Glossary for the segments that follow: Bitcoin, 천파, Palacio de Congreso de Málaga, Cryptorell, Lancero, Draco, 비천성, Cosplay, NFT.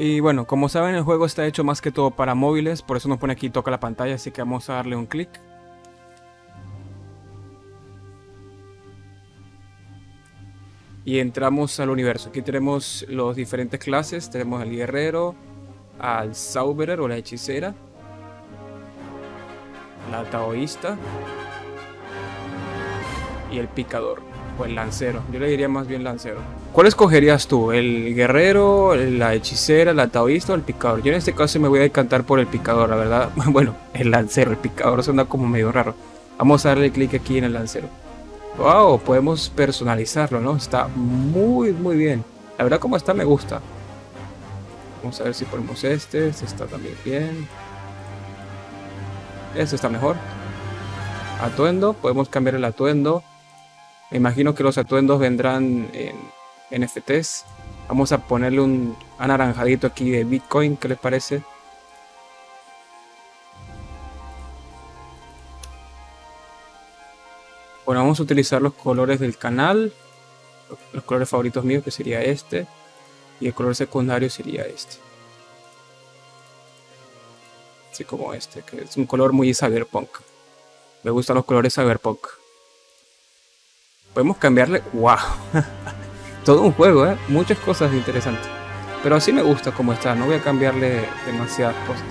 Y bueno, como saben, el juego está hecho más que todo para móviles, por eso nos pone aquí toca la pantalla, así que vamos a darle un clic. Y entramos al universo. Aquí tenemos las diferentes clases, tenemos al guerrero, al zauberer o la hechicera, la taoísta y el picador o el lancero. Yo le diría más bien lancero. ¿Cuál escogerías tú? ¿El guerrero, la hechicera, la taoísta o el picador? Yo en este caso me voy a decantar por el picador, la verdad. Bueno, el lancero, el picador suena como medio raro. Vamos a darle clic aquí en el lancero. Wow, podemos personalizarlo, ¿no? Está muy bien. La verdad como está me gusta. Vamos a ver si ponemos este está también bien. Este está mejor. Atuendo, podemos cambiar el atuendo. Me imagino que los atuendos vendrán en NFTs. Vamos a ponerle un anaranjadito aquí de Bitcoin, ¿qué les parece? Bueno, vamos a utilizar los colores del canal. Los colores favoritos míos, que sería este. Y el color secundario sería este. Así como este, que es un color muy cyberpunk. Me gustan los colores cyberpunk. Podemos cambiarle... ¡Wow! Todo un juego, ¿eh? Muchas cosas interesantes. Pero así me gusta como está, no voy a cambiarle demasiadas cosas.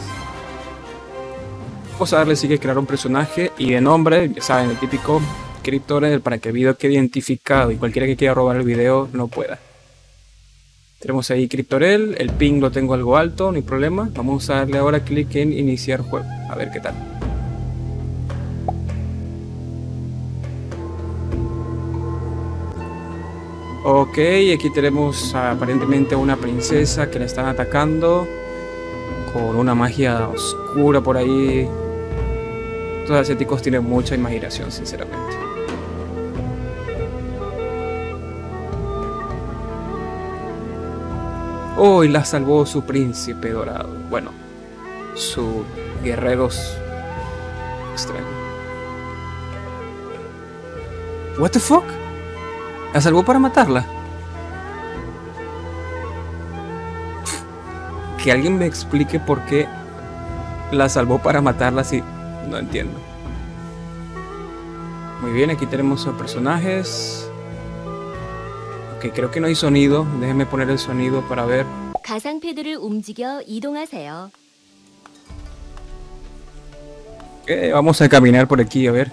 Vamos a darle sigue a crear un personaje y de nombre, ya saben, el típico Cryptorell, para que el video quede identificado y cualquiera que quiera robar el video no pueda. Tenemos ahí Cryptorell, el ping lo tengo algo alto, no hay problema. Vamos a darle ahora clic en iniciar juego, a ver qué tal. Ok, aquí tenemos aparentemente a una princesa que la están atacando con una magia oscura por ahí. Estos asiáticos tienen mucha imaginación, sinceramente. Oh, y la salvó su príncipe dorado. Bueno, su guerrero extraño. What the fuck? La salvó para matarla. Que alguien me explique por qué la salvó para matarla si no entiendo. Muy bien, aquí tenemos a personajes. Ok, creo que no hay sonido. Déjenme poner el sonido para ver. Okay, vamos a caminar por aquí, a ver.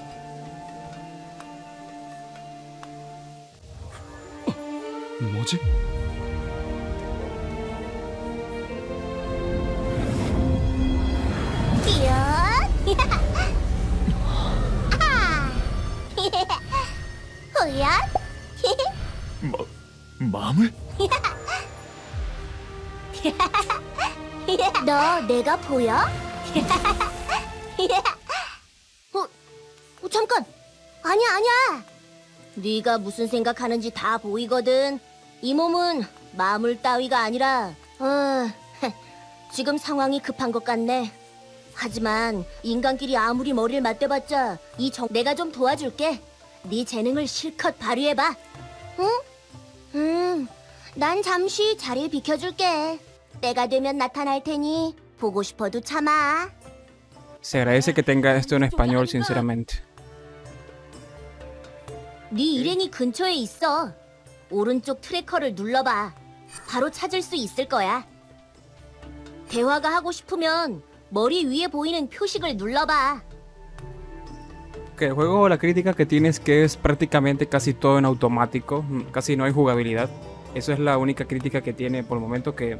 네가 무슨 생각하는지 다 보이거든. 이 몸은 마물 따위가 아니라 지금 상황이 급한 것 같네. 하지만 인간끼리 아무리 머리를 맞대봤자 이 정... 내가 좀 도와줄게. 네 재능을 실컷 발휘해봐. 응? 난 잠시 자리에 비켜줄게. 때가 되면 나타날 테니 보고 싶어도 참아. Se agradece que tenga esto en español, sinceramente. 네 일행이 근처에 있어. 오른쪽 트래커를 눌러봐. 바로 찾을 수 있을 거야. 대화가 하고 싶으면 머리 위에 보이는 표식을 눌러봐. Que el juego, la crítica que tiene es que es prácticamente casi todo en automático, casi no hay jugabilidad. Eso es la única crítica que tiene por el momento que...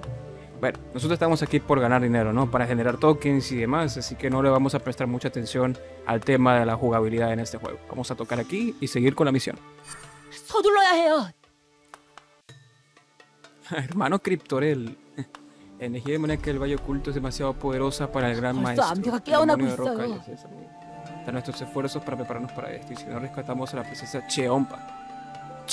Bueno, nosotros estamos aquí por ganar dinero, ¿no? Para generar tokens y demás, así que no le vamos a prestar mucha atención al tema de la jugabilidad en este juego. Vamos a tocar aquí y seguir con la misión. Hermano Cryptorell, la energía de moneda que el Valle Oculto es demasiado poderosa para el gran maestro. Están nuestros esfuerzos para prepararnos para esto, y si no rescatamos a la princesa Cheompa.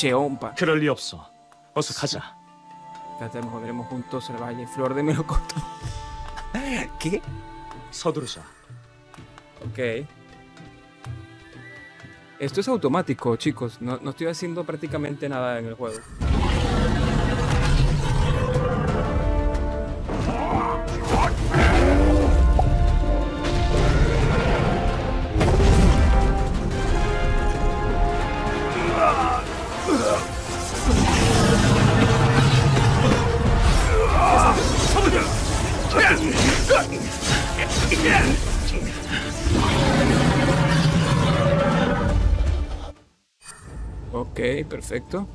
Tratemos, volveremos juntos al valle. Flor de melocotón. ¿Qué? Sodrusa. Ok. Esto es automático, chicos. No estoy haciendo prácticamente nada en el juego. Ok, perfecto.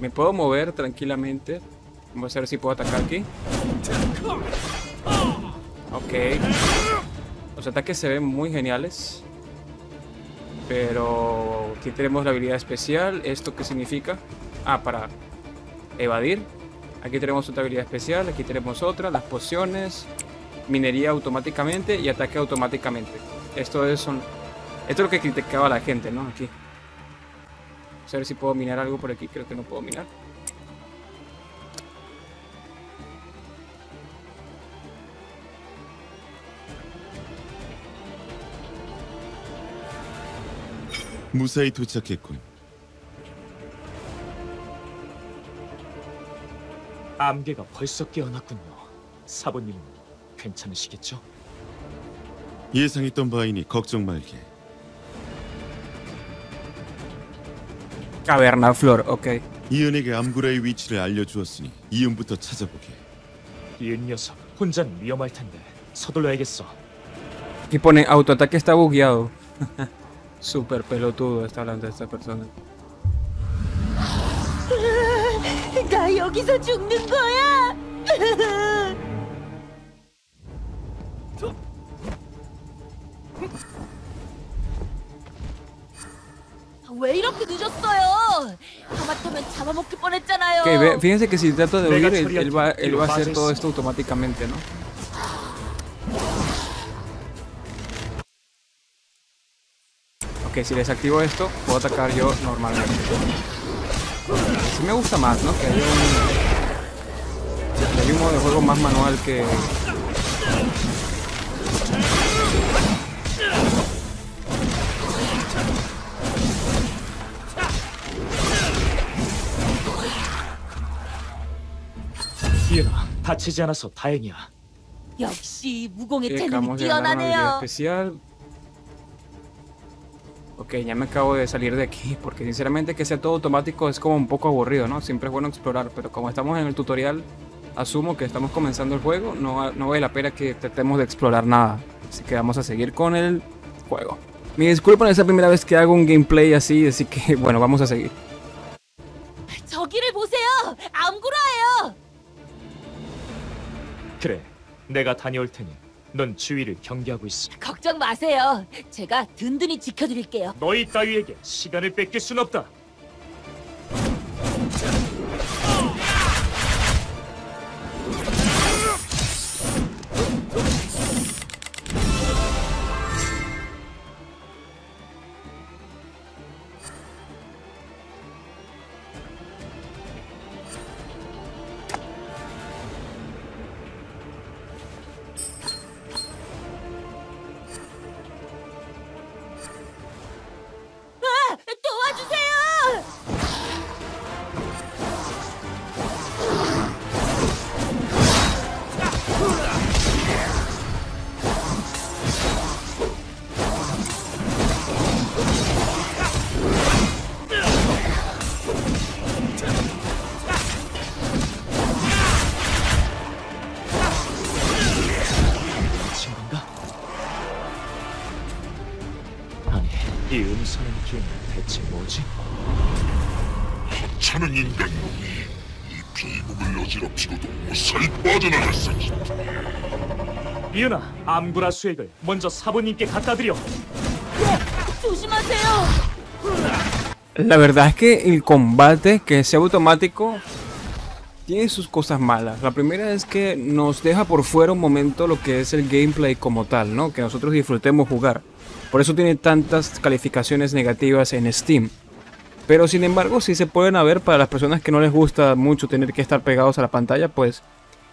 Me puedo mover tranquilamente. Vamos a ver si puedo atacar aquí. Ok. Los ataques se ven muy geniales. Pero aquí tenemos la habilidad especial. ¿Esto qué significa? Ah, para evadir. Aquí tenemos otra habilidad especial. Aquí tenemos otra. Las pociones. Minería automáticamente y ataque automáticamente. Esto es lo que criticaba la gente, ¿no? Aquí. Vamos a ver si puedo minar algo por aquí. Creo que no puedo minar. 무사히 도착했군. 암개가 벌써 깨어났군요. 사부님 괜찮으시겠죠? 예상했던 바이니 걱정 말게. Caverna Flor, okay. 이은에게 암구라의 위치를 알려주었으니 이은부터 찾아보게. 이은 녀석 혼자는 위험할 텐데 서둘러야겠어. Aquí pone autoataque está bugueado. Súper pelotudo está hablando de esta persona. Okay, fíjense que si trato de huir, él va a hacer todo esto automáticamente, ¿no? Ok, si desactivo esto, puedo atacar yo normalmente. Sí me gusta más, ¿no? Que hay un modo de juego más manual que... Llegamos a una habilidad especial. Ok, ya me acabo de salir de aquí, porque sinceramente que sea todo automático es como un poco aburrido, ¿no? Siempre es bueno explorar, pero como estamos en el tutorial, asumo que estamos comenzando el juego, no vale la pena que tratemos de explorar nada. Así que vamos a seguir con el juego. Me disculpan, es la primera vez que hago un gameplay así, así que bueno, vamos a seguir. 그래, 내가 다녀올 테니. 넌 주위를 경계하고 있어. 걱정 마세요. 제가 든든히 지켜드릴게요. 너희 따위에게 시간을 뺏길 순 없다. 이은아, 암구라 수액을 먼저 사부님께 갖다 드려. 조심하세요. La verdad es que el combate que sea automático tiene sus cosas malas. La primera es que nos deja por fuera un momento lo que es el gameplay como tal, ¿no? Que nosotros disfrutemos jugar. Por eso tiene tantas calificaciones negativas en Steam. Pero sin embargo, si se pueden haber para las personas que no les gusta mucho tener que estar pegados a la pantalla, pues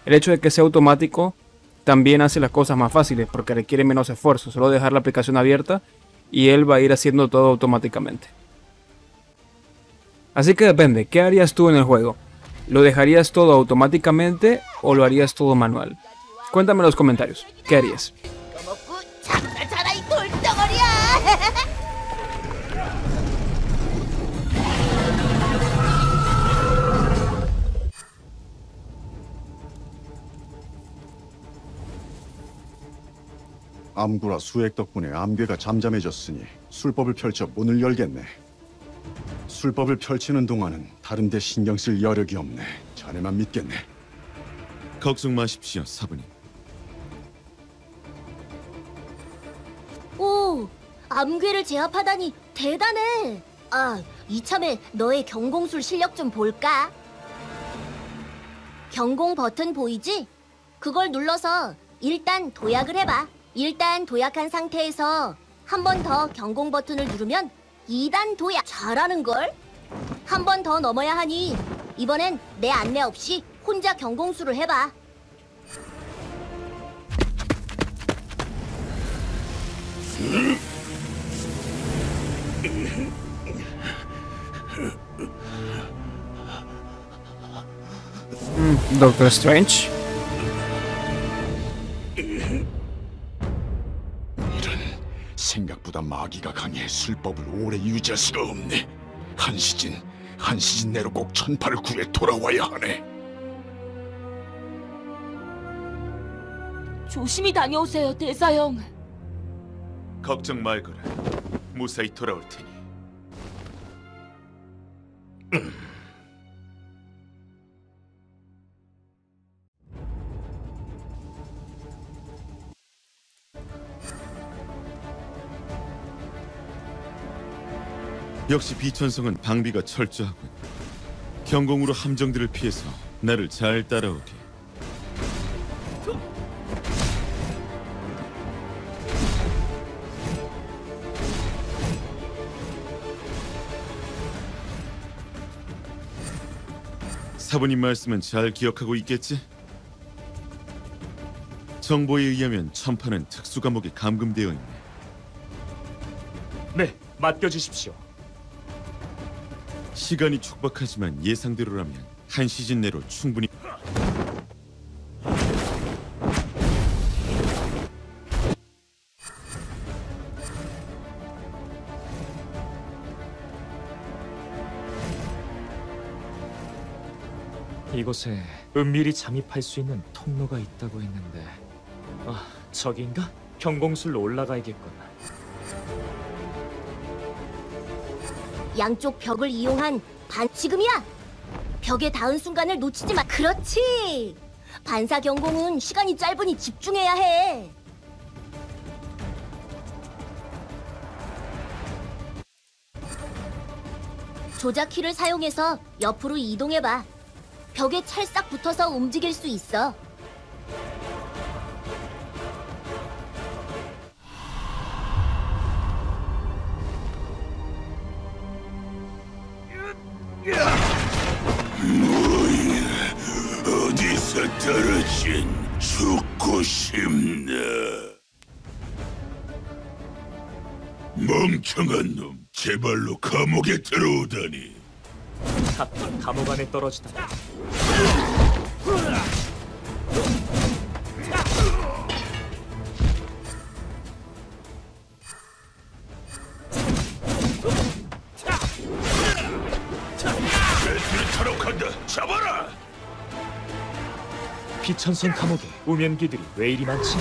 el hecho de que sea automático también hace las cosas más fáciles porque requiere menos esfuerzo. Solo dejar la aplicación abierta y él va a ir haciendo todo automáticamente. Así que depende, ¿qué harías tú en el juego? ¿Lo dejarías todo automáticamente o lo harías todo manual? Cuéntame en los comentarios, ¿qué harías? 암구라 수액 덕분에 암괴가 잠잠해졌으니 술법을 펼쳐 문을 열겠네. 술법을 펼치는 동안은 다른 데 신경 쓸 여력이 없네. 자네만 믿겠네. 걱정 마십시오, 사부님. 오, 암괴를 제압하다니 대단해. 아, 이참에 너의 경공술 실력 좀 볼까? 경공 버튼 보이지? 그걸 눌러서 일단 도약을 해봐. 일단 도약한 상태에서 한 번 더 경공 버튼을 누르면 2단 도약! 잘하는걸? 한 번 더 넘어야 하니 이번엔 내 안내 없이 혼자 경공술을 해봐. Doctor Strange. 이런, 생각보다 마귀가 강해 술법을 오래 유지할 수가 없네. 한 시즌 내로 꼭 천파를 구해 돌아와야 하네. 조심히 다녀오세요, 대사형. 걱정 말거라. 무사히 돌아올 테니. 역시 비천성은 방비가 철저하군. 경공으로 함정들을 피해서 나를 잘 따라오게. 사부님 말씀은 잘 기억하고 있겠지? 정보에 의하면 천파는 특수 감옥에 감금되어 있네. 네, 맡겨주십시오. 시간이 촉박하지만 예상대로라면 한 시즌 내로 충분히... 이곳에 은밀히 잠입할 수 있는 통로가 있다고 했는데... 아, 저기인가? 경공술로 올라가야겠구나. 양쪽 벽을 이용한 반... 지금이야! 벽에 닿은 순간을 놓치지 마... 그렇지! 반사 경공은 시간이 짧으니 집중해야 해! 조작키를 사용해서 옆으로 이동해봐. 벽에 찰싹 붙어서 움직일 수 있어. 어디서 떨어진 죽고 싶나? 멍청한 놈, 제발로 감옥에 들어오다니. 하필 감옥 안에 떨어지다니. 비천성 감옥에 우면기들이 왜 이리 많지?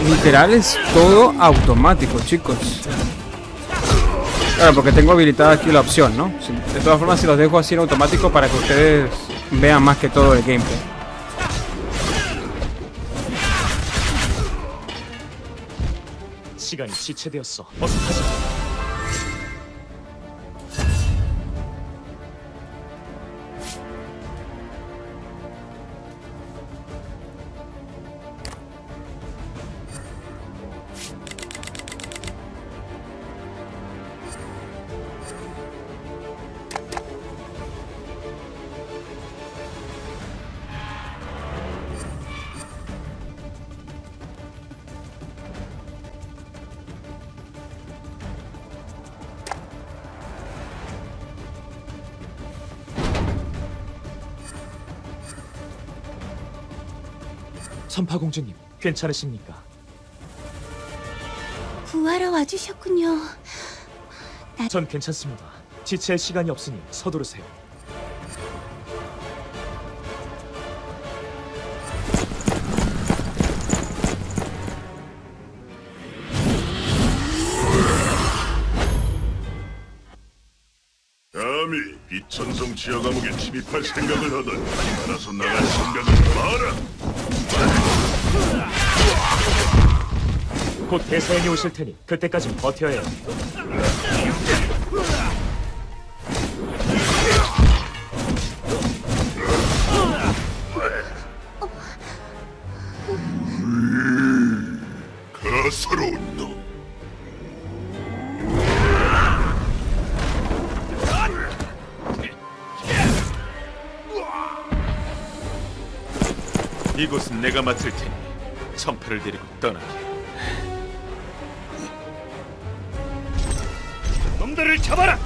Literal es todo automático, chicos. Claro, porque tengo habilitada aquí la opción, ¿no? De todas formas, se los dejo así en automático para que ustedes vean más que todo el gameplay. 시간이 지체되었어. 어서 가자. 천파공주님, 괜찮으십니까? 구하러 와주셨군요. 전 괜찮습니다. 지체할 시간이 없으니 서두르세요. 감히 빛천성 지하 감옥에 침입할 생각을 하다니 알아서 나갈 생각은 마라! 곧 대서양이 오실 테니 그때까진 버텨야 해요. 가사로운 너. 이곳은 내가 맡을 테니 천패를 데리고 떠나게. 놈들을 잡아라!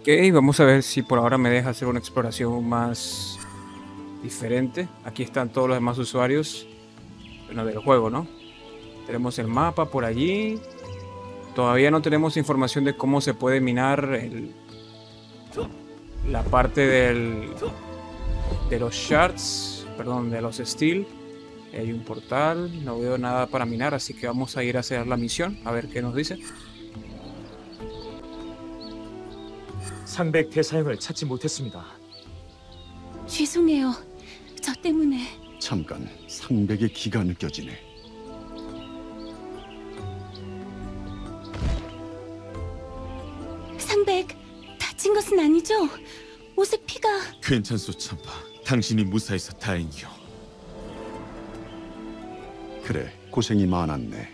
Ok, vamos a ver si por ahora me deja hacer una exploración más diferente. Aquí están todos los demás usuarios, bueno, del juego, ¿no? Tenemos el mapa por allí. Todavía no tenemos información de cómo se puede minar la parte de los shards, perdón, de los steel. Hay un portal, no veo nada para minar, así que vamos a ir a hacer la misión, a ver qué nos dice. 300 대사형을 찾지 못했습니다. 죄송해요. 저 때문에. 잠깐, 300의 기가 느껴지네. 다친 것은 아니죠? 옷에 피가. 괜찮소, 참파. 당신이 무사해서 다행이요. 그래, 고생이 많았네.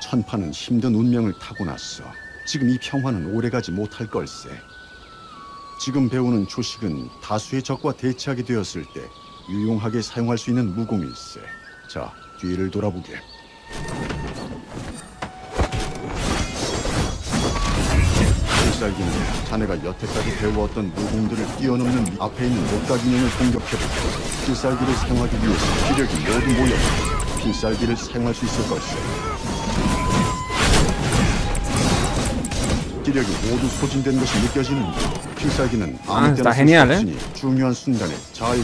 천파는 힘든 운명을 타고났어. 지금 이 평화는 오래가지 못할 걸세. 지금 배우는 조식은 다수의 적과 대치하게 되었을 때 유용하게 사용할 수 있는 무공일세. 자, 뒤를 돌아보게. 못살기는 자네가 여태까지 배워왔던 무공들을 뛰어넘는 앞에 있는 못가기년을 공격해보고 필살기를 사용하기 위해서 기력이 모두 모여서 필살기를 사용할 수 있을 것이오. Ah, está genial, ¿eh? 근처에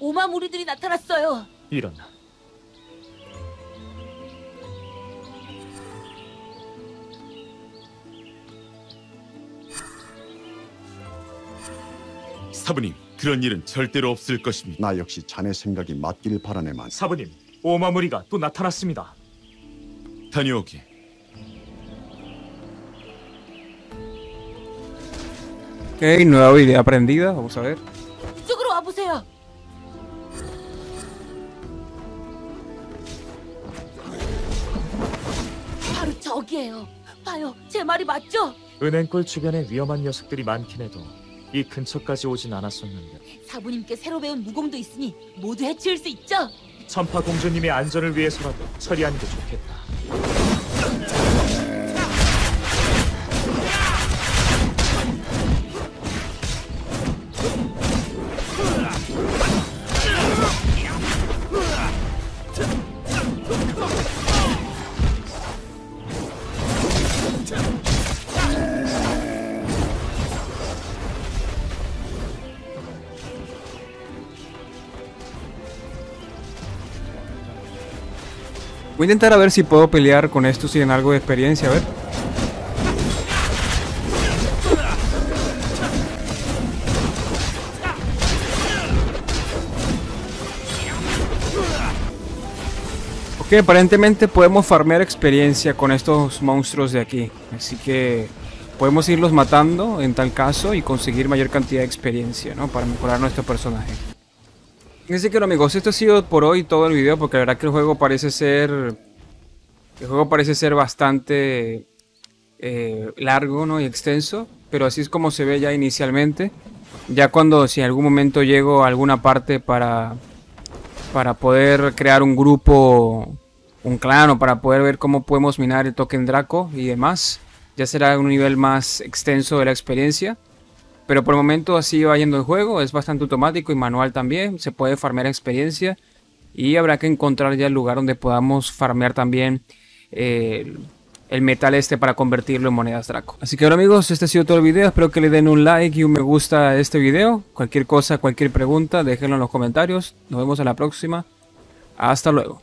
오마무리들이 나타났어요. 이런. 사부님, 그런 일은 절대로 없을 것입니다. 나 역시 자네 생각이 맞길 바라네만. 사부님, 오마무리가 또 나타났습니다. 다녀오게. Okay, nueva habilidad aprendida. Vamos a ver. 바로 저기예요. 봐요, 제 말이 맞죠? 은행골 주변에 위험한 녀석들이 많긴 해도 이 근처까지 오진 않았었는데. 사부님께 새로 배운 무공도 있으니 모두 해치울 수 있죠? 천파 공주님의 안전을 위해서라도 처리하는 게 좋겠다. Voy a intentar a ver si puedo pelear con esto sin algo de experiencia, a ver. Ok, aparentemente podemos farmear experiencia con estos monstruos de aquí. Así que podemos irlos matando en tal caso y conseguir mayor cantidad de experiencia, ¿no? Para mejorar nuestro personaje. Así que bueno, amigos, esto ha sido por hoy todo el video, porque la verdad que el juego parece ser bastante largo, ¿no? Y extenso, pero así es como se ve ya inicialmente. Ya cuando, si en algún momento llego a alguna parte para poder crear un grupo, un clan, o para poder ver cómo podemos minar el token Draco y demás, ya será un nivel más extenso de la experiencia. Pero por el momento así va yendo el juego, es bastante automático y manual también, se puede farmear experiencia y habrá que encontrar ya el lugar donde podamos farmear también el metal este para convertirlo en monedas Draco. Así que ahora amigos, este ha sido todo el video, espero que le den un like y un me gusta a este video. Cualquier cosa, cualquier pregunta, déjenlo en los comentarios, nos vemos en la próxima, hasta luego.